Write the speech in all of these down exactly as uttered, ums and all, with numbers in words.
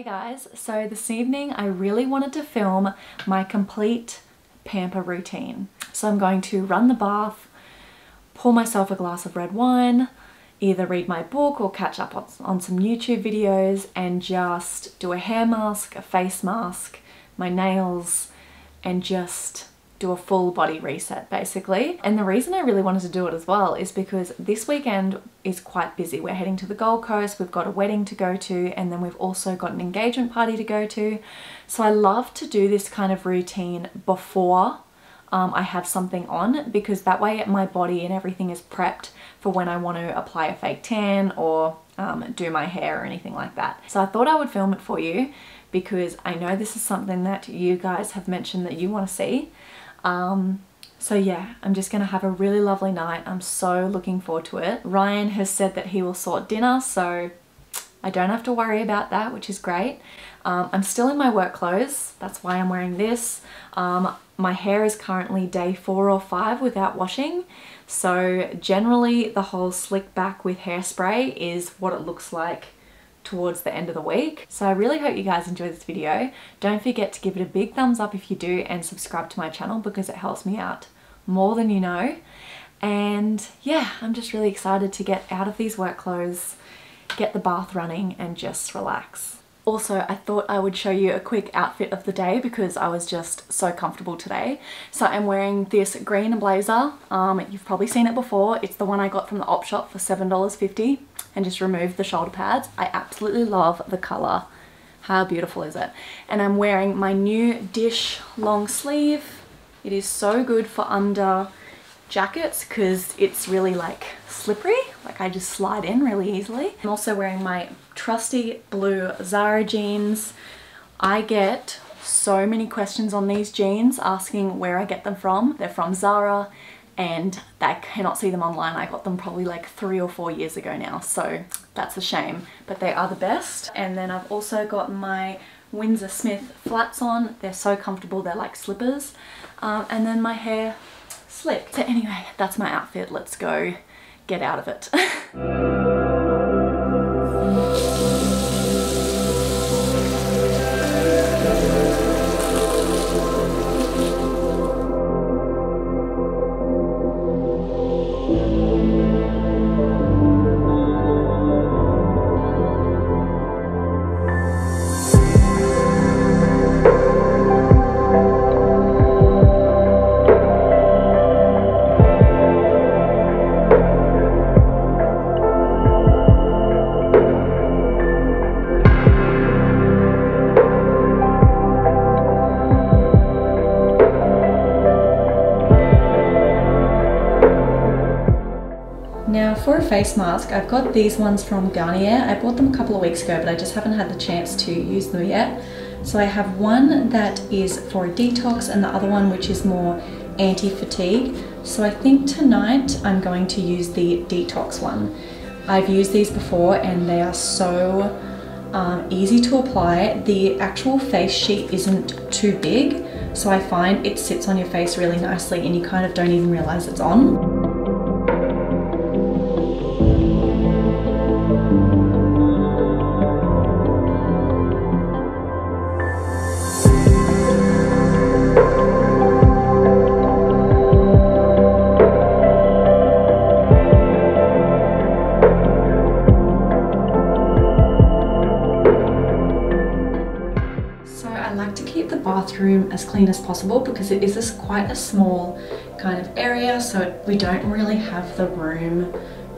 Hey guys, so this evening I really wanted to film my complete pamper routine. So I'm going to run the bath, pour myself a glass of red wine, either read my book or catch up on, on some YouTube videos, and just do a hair mask, a face mask, my nails, and just do a full body reset basically. And the reason I really wanted to do it as well is because this weekend is quite busy. We're heading to the Gold Coast, we've got a wedding to go to, and then we've also got an engagement party to go to. So I love to do this kind of routine before um, I have something on, because that way my body and everything is prepped for when I want to apply a fake tan or um, do my hair or anything like that. So I thought I would film it for you because I know this is something that you guys have mentioned that you want to see. Um, so yeah, I'm just gonna have a really lovely night. I'm so looking forward to it. Ryan has said that he will sort dinner, so I don't have to worry about that, which is great. Um, I'm still in my work clothes. That's why I'm wearing this. Um, my hair is currently day four or five without washing. So generally the whole slick back with hairspray is what it looks like towards the end of the week. So I really hope you guys enjoy this video. Don't forget to give it a big thumbs up if you do, and subscribe to my channel because it helps me out more than you know. And yeah, I'm just really excited to get out of these work clothes, get the bath running, and just relax. Also, I thought I would show you a quick outfit of the day because I was just so comfortable today. So I'm wearing this green blazer. Um, you've probably seen it before. It's the one I got from the op shop for seven dollars fifty and just removed the shoulder pads. I absolutely love the color. How beautiful is it? And I'm wearing my new dish long sleeve. It is so good for under jackets because it's really like slippery, like I just slide in really easily. I'm also wearing my trusty blue Zara jeans. I get so many questions on these jeans asking where I get them from. They're from Zara and I cannot see them online. I got them probably like three or four years ago now, so that's a shame, but they are the best. And then I've also got my Windsor Smith flats on. They're so comfortable, they're like slippers. Um, and then my hair slick. So anyway, that's my outfit. Let's go get out of it. For a face mask, I've got these ones from Garnier. I bought them a couple of weeks ago, but I just haven't had the chance to use them yet. So I have one that is for a detox and the other one which is more anti-fatigue. So I think tonight I'm going to use the detox one. I've used these before and they are so um, easy to apply. The actual face sheet isn't too big, so I find it sits on your face really nicely and you kind of don't even realize it's on. Room as clean as possible because it is this quite a small kind of area, so we don't really have the room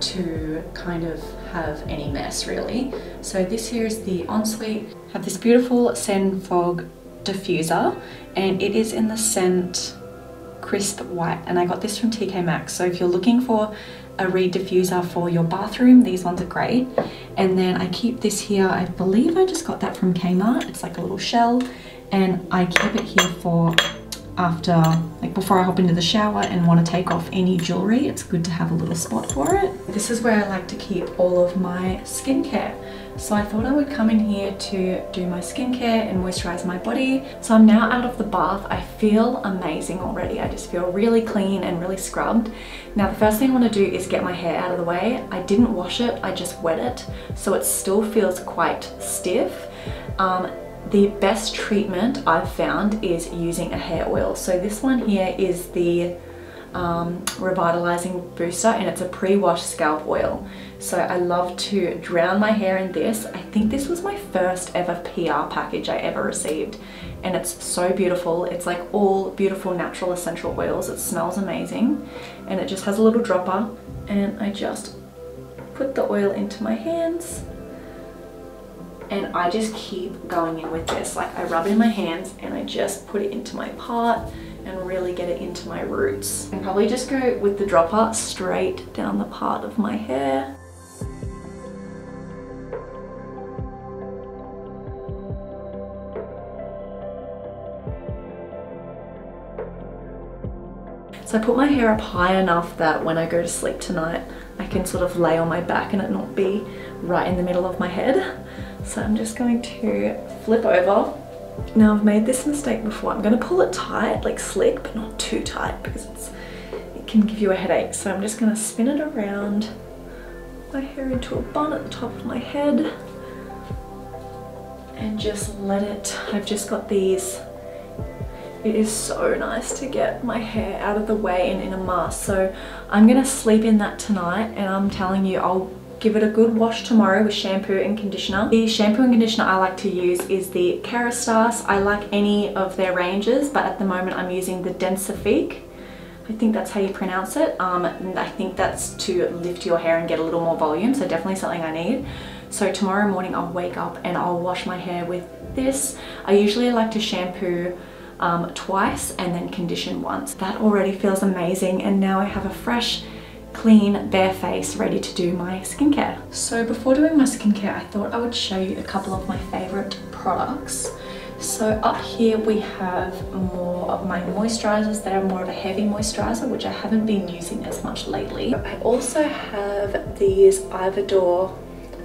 to kind of have any mess really. So this here is the ensuite. I have this beautiful Sen Fog diffuser and it is in the scent Crisp White, and I got this from T K Maxx. So if you're looking for a reed diffuser for your bathroom, these ones are great. And then I keep this here, I believe I just got that from Kmart. It's like a little shell, and I keep it here for after, like before I hop into the shower and want to take off any jewelry, it's good to have a little spot for it. This is where I like to keep all of my skincare. So I thought I would come in here to do my skincare and moisturize my body. So I'm now out of the bath. I feel amazing already. I just feel really clean and really scrubbed. Now the first thing I want to do is get my hair out of the way. I didn't wash it, I just wet it. So it still feels quite stiff. Um, The best treatment I've found is using a hair oil. So this one here is the um, Revitalizing Booster, and it's a pre-wash scalp oil. So I love to drown my hair in this. I think this was my first ever P R package I ever received, and it's so beautiful. It's like all beautiful natural essential oils. It smells amazing, and it just has a little dropper, and I just put the oil into my hands. And I just keep going in with this. Like I rub it in my hands and I just put it into my pot and really get it into my roots. And probably just go with the dropper straight down the part of my hair. So I put my hair up high enough that when I go to sleep tonight, I can sort of lay on my back and it not be right in the middle of my head. So I'm just going to flip over. Now I've made this mistake before. I'm going to pull it tight, like slick, but not too tight because it's, it can give you a headache. So I'm just going to spin it around my hair into a bun at the top of my head and just let it, I've just got these. It is so nice to get my hair out of the way and in a mask. So I'm going to sleep in that tonight, and I'm telling you, I'll give it a good wash tomorrow with shampoo and conditioner. The shampoo and conditioner I like to use is the Kerastase. I like any of their ranges, but at the moment I'm using the Densifique. I think that's how you pronounce it. Um, I think that's to lift your hair and get a little more volume, so definitely something I need. So tomorrow morning I'll wake up and I'll wash my hair with this. I usually like to shampoo um, twice and then condition once. That already feels amazing, and now I have a fresh, clean, bare face, ready to do my skincare. So before doing my skincare, I thought I would show you a couple of my favorite products. So up here we have more of my moisturizers that are more of a heavy moisturizer, which I haven't been using as much lately. I also have these Ivadore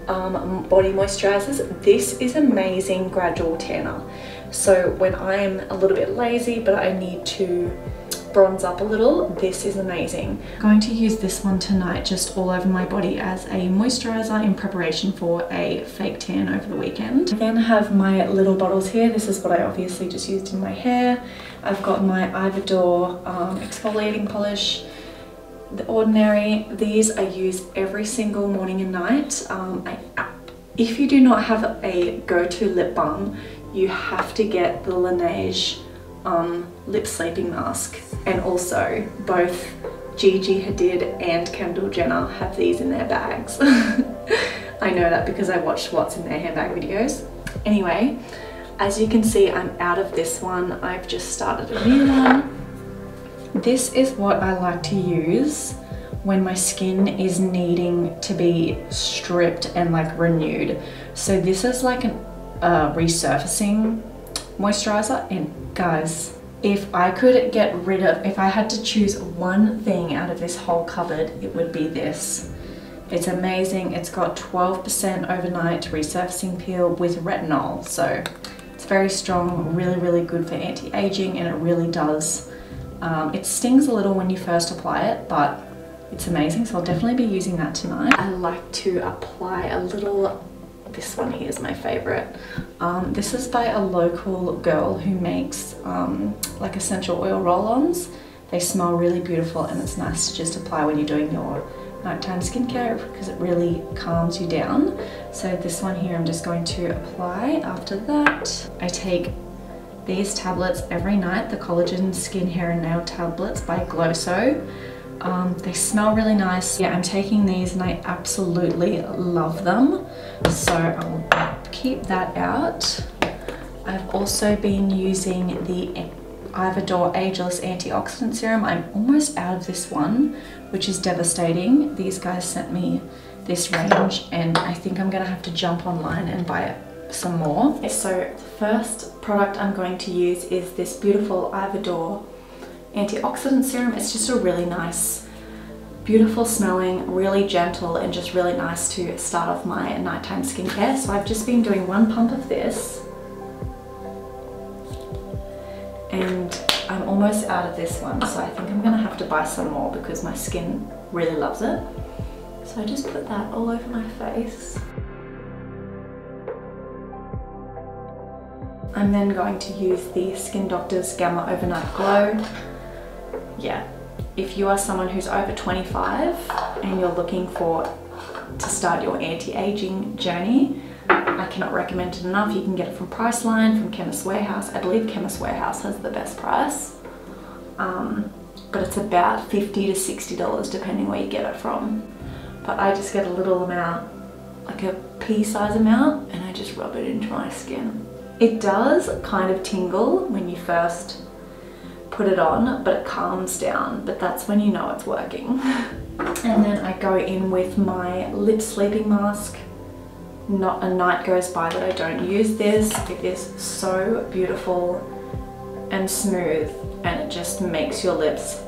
um, body moisturizers. This is amazing gradual tanner. So when I'm a little bit lazy, but I need to bronze up a little, this is amazing. I'm going to use this one tonight just all over my body as a moisturizer in preparation for a fake tan over the weekend. I then have my little bottles here. This is what I obviously just used in my hair. I've got my Ivadore um, exfoliating polish, The Ordinary. These I use every single morning and night. Um, I, if you do not have a go-to lip balm, you have to get the Laneige um, lip sleeping mask, and also both Gigi Hadid and Kendall Jenner have these in their bags. I know that because I watched what's in their handbag videos. Anyway, as you can see, I'm out of this one. I've just started a new one. This is what I like to use when my skin is needing to be stripped and like renewed. So this is like a uh, resurfacing moisturizer, and guys, if I could get rid of, if I had to choose one thing out of this whole cupboard, it would be this. It's amazing. It's got twelve percent overnight resurfacing peel with retinol. So it's very strong, really, really good for anti-aging, and it really does. Um, it stings a little when you first apply it, but it's amazing. So I'll definitely be using that tonight. I like to apply a little, this one here is my favorite. Um, this is by a local girl who makes um, like essential oil roll-ons. They smell really beautiful, and it's nice to just apply when you're doing your nighttime skincare because it really calms you down. So this one here I'm just going to apply. After that, I take these tablets every night, the collagen skin, hair and nail tablets by Glosso. Um, they smell really nice. Yeah, I'm taking these and I absolutely love them. So I'll keep that out. I've also been using the Ivadore Ageless Antioxidant Serum. I'm almost out of this one, which is devastating. These guys sent me this range, and I think I'm gonna have to jump online and buy it some more. Okay, so the first product I'm going to use is this beautiful Ivadore antioxidant serum. It's just a really nice, beautiful smelling, really gentle, and just really nice to start off my nighttime skincare. So I've just been doing one pump of this, and I'm almost out of this one, so I think I'm gonna have to buy some more because my skin really loves it. So I just put that all over my face. I'm then going to use the Skin Doctor's Gamma Overnight Glow. Yeah, if you are someone who's over twenty-five and you're looking for to start your anti-aging journey, I cannot recommend it enough. You can get it from Priceline, from Chemist Warehouse. I believe Chemist Warehouse has the best price, um, but it's about fifty to sixty dollars depending where you get it from. But I just get a little amount, like a pea size amount, and I just rub it into my skin. It does kind of tingle when you first put it on, but it calms down, but that's when you know it's working. And then I go in with my lip sleeping mask. Not a night goes by that I don't use this. It is so beautiful and smooth, and it just makes your lips,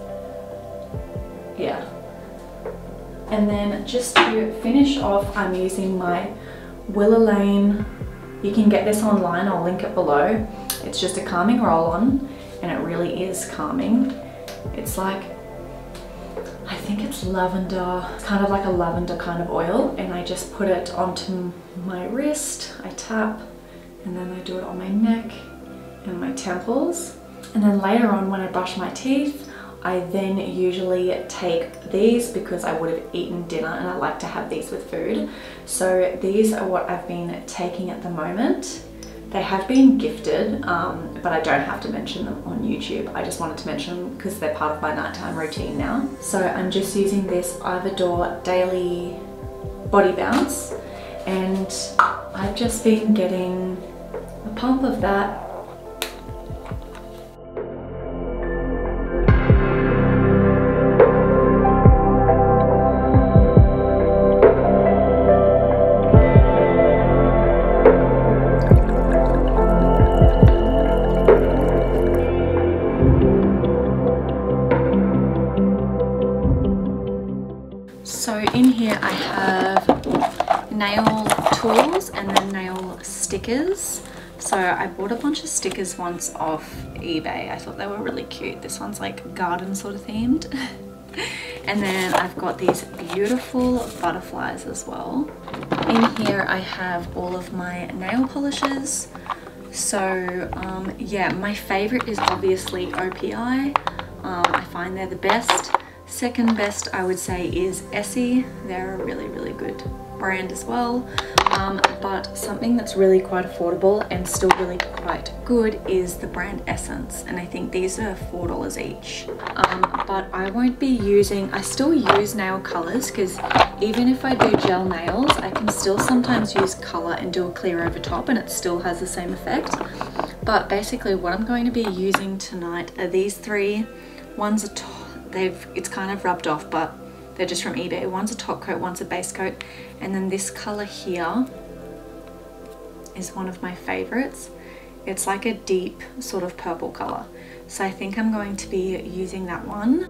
yeah. And then just to finish off, I'm using my Willa Lane. You can get this online, I'll link it below. It's just a calming roll-on, and it really is calming. It's like, I think it's lavender. It's kind of like a lavender kind of oil, and I just put it onto my wrist, I tap, and then I do it on my neck and my temples. And then later on when I brush my teeth, I then usually take these because I would have eaten dinner and I like to have these with food. So these are what I've been taking at the moment. They have been gifted, um, but I don't have to mention them on YouTube. I just wanted to mention them because they're part of my nighttime routine now. So I'm just using this Ivadore Daily Body Bounce, and I've just been getting a pump of that. So in here I have nail tools and then nail stickers. So I bought a bunch of stickers once off eBay. I thought they were really cute. This one's like garden sort of themed. And then I've got these beautiful butterflies as well. In here I have all of my nail polishes. So um, yeah, my favorite is obviously O P I. Um, I find they're the best. Second best I would say is Essie. They're a really really good brand as well, um, but something that's really quite affordable and still really quite good is the brand Essence, and I think these are four dollars each. Um, but I won't be using, I still use nail colors because even if I do gel nails I can still sometimes use color and do a clear over top and it still has the same effect. But basically what I'm going to be using tonight are these three. One's a top, They've, it's kind of rubbed off, but they're just from eBay. One's a top coat, one's a base coat, and then this color here is one of my favorites. It's like a deep sort of purple color, so I think I'm going to be using that one.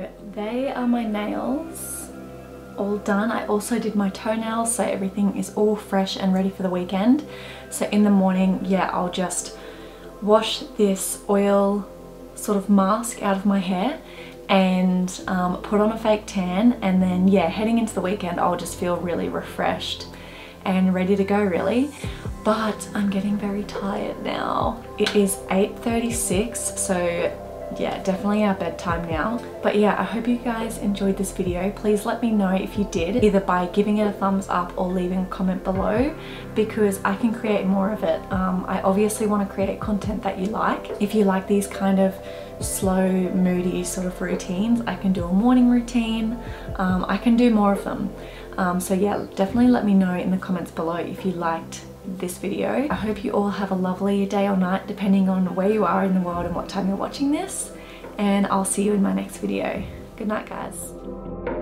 so they are my nails all done. I also did my toenails, so everything is all fresh and ready for the weekend. So in the morning, yeah, I'll just wash this oil sort of mask out of my hair and um, put on a fake tan, and then yeah, heading into the weekend I'll just feel really refreshed and ready to go really. But I'm getting very tired now. It is eight thirty-six, so yeah, definitely our bedtime now. But yeah, I hope you guys enjoyed this video. Please let me know if you did, either by giving it a thumbs up or leaving a comment below, because I can create more of it. Um, I obviously want to create content that you like. If you like these kind of slow, moody sort of routines, I can do a morning routine. Um, I can do more of them. Um, so yeah, definitely let me know in the comments below if you liked this video. I hope you all have a lovely day or night, depending on where you are in the world and what time you're watching this, and I'll see you in my next video. Good night, guys.